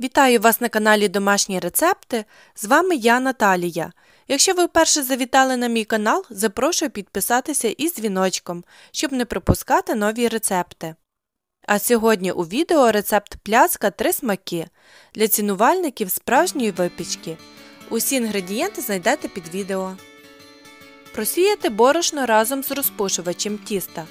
Вітаю вас на каналі Домашні рецепти, з вами я, Наталія. Якщо ви вперше завітали на мій канал, запрошую підписатися із дзвіночком, щоб не пропускати нові рецепти. А сьогодні у відео рецепт пляцка «Три смаки» для цінувальників справжньої випічки. Усі інгредієнти знайдете під відео. Просіяти борошно разом з розпушувачем тіста.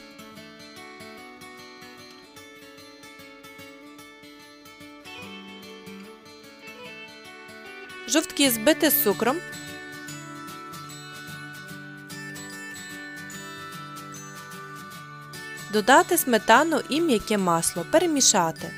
Жовтки збити з цукром. Додати сметану і м'яке масло. Перемішати.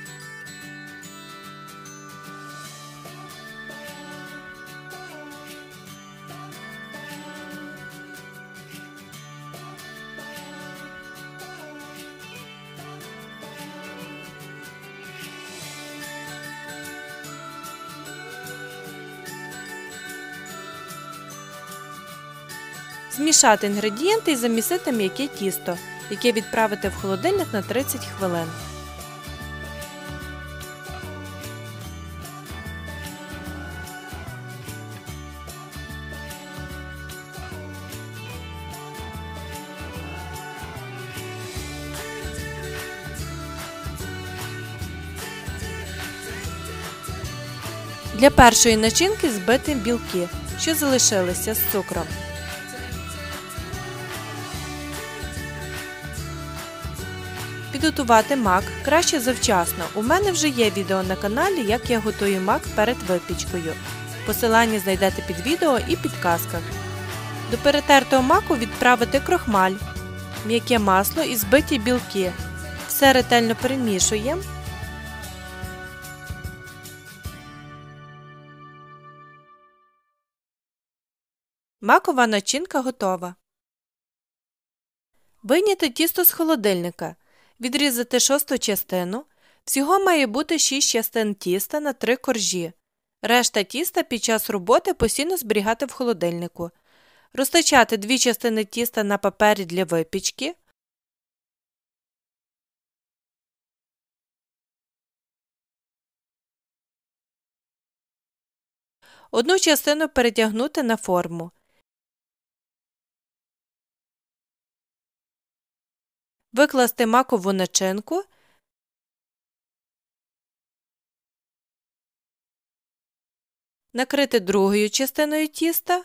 Змішати інгредієнти і замісити м'яке тісто, яке відправити в холодильник на 30 хвилин. Для першої начинки збити білки, що залишилися з цукром. Підготувати мак краще завчасно, у мене вже є відео на каналі, як я готую мак перед випічкою. Посилання знайдете під відео і підказках. До перетертого маку відправити крохмаль, м'яке масло і збиті білки. Все ретельно перемішуємо. Макова начинка готова. Вийняти тісто з холодильника. Відрізати шосту частину. Всього має бути 6 частин тіста на 3 коржі. Решта тіста під час роботи постійно зберігати в холодильнику. Розтачати 2 частини тіста на папері для випічки. Одну частину перетягнути на форму. Викласти макову начинку накрити другою частиною тіста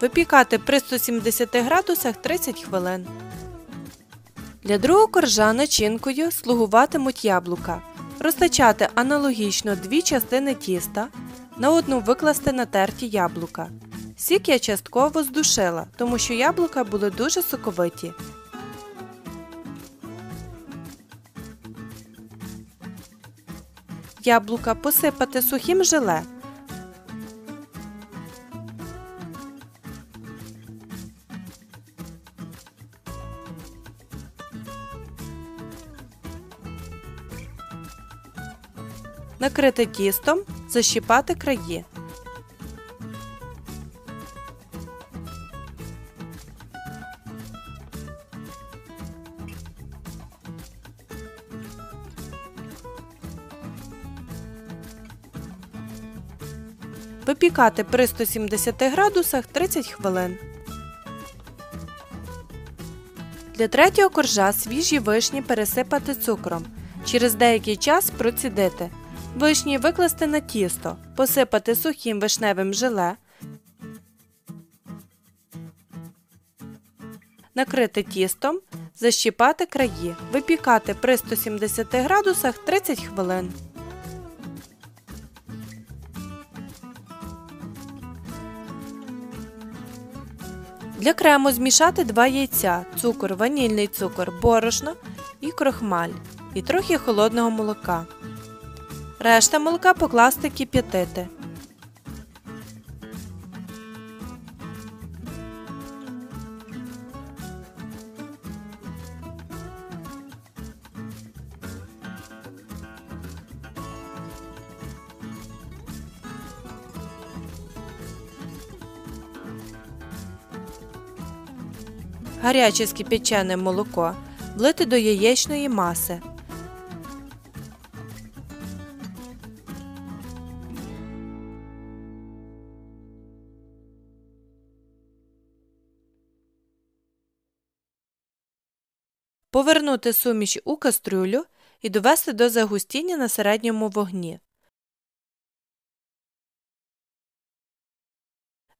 випікати при 170 градусах 30 хвилин. Для другого коржа начинкою слугуватимуть яблука. Розтачати аналогічно 2 частини тіста, на одну викласти натерті яблука. Сік я частково здушила, тому що яблука були дуже соковиті. Яблука посипати сухим желе. Накрити тістом, защіпати краї. Випікати при 170 градусах 30 хвилин. Для третього коржа свіжі вишні пересипати цукром. Через деякий час процідити. Вишні викласти на тісто, посипати сухим вишневим желе, накрити тістом, защіпати краї, випікати при 170 градусах 30 хвилин. Для крему змішати 2 яйця, цукор, ванільний цукор, борошно і крохмаль і трохи холодного молока. Решта молока покласти кип'ятити. гаряче скип'ячене молоко влити до яєчної маси. Повернути суміш у кастрюлю і довести до загустіння на середньому вогні.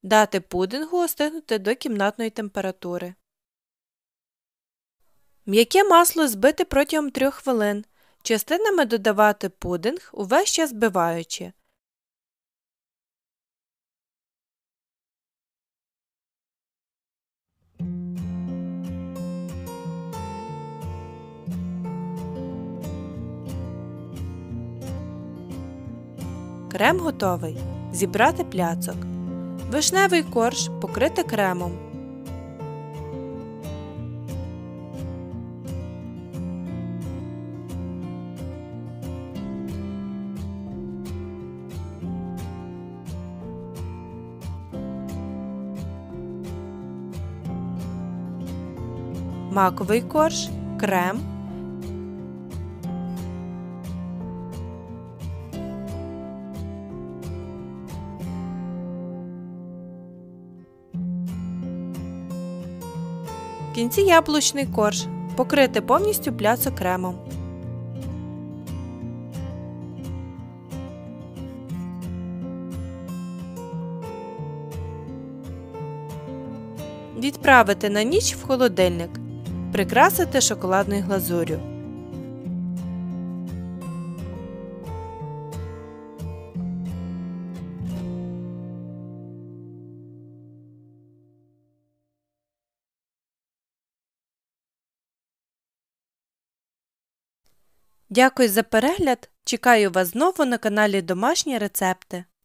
Дати пудингу остигнути до кімнатної температури. М'яке масло збити протягом 3 хвилин, частинами додавати пудинг, увесь час збиваючи. Крем готовий. Зібрати пляцок. Вишневий корж покрити кремом. Маковий корж, крем. В кінці яблучний корж. Покрити повністю пляцок кремом. Відправити на ніч в холодильник. Прикрасити шоколадною глазур'ю. Дякую за перегляд! Чекаю вас знову на каналі Домашні рецепти.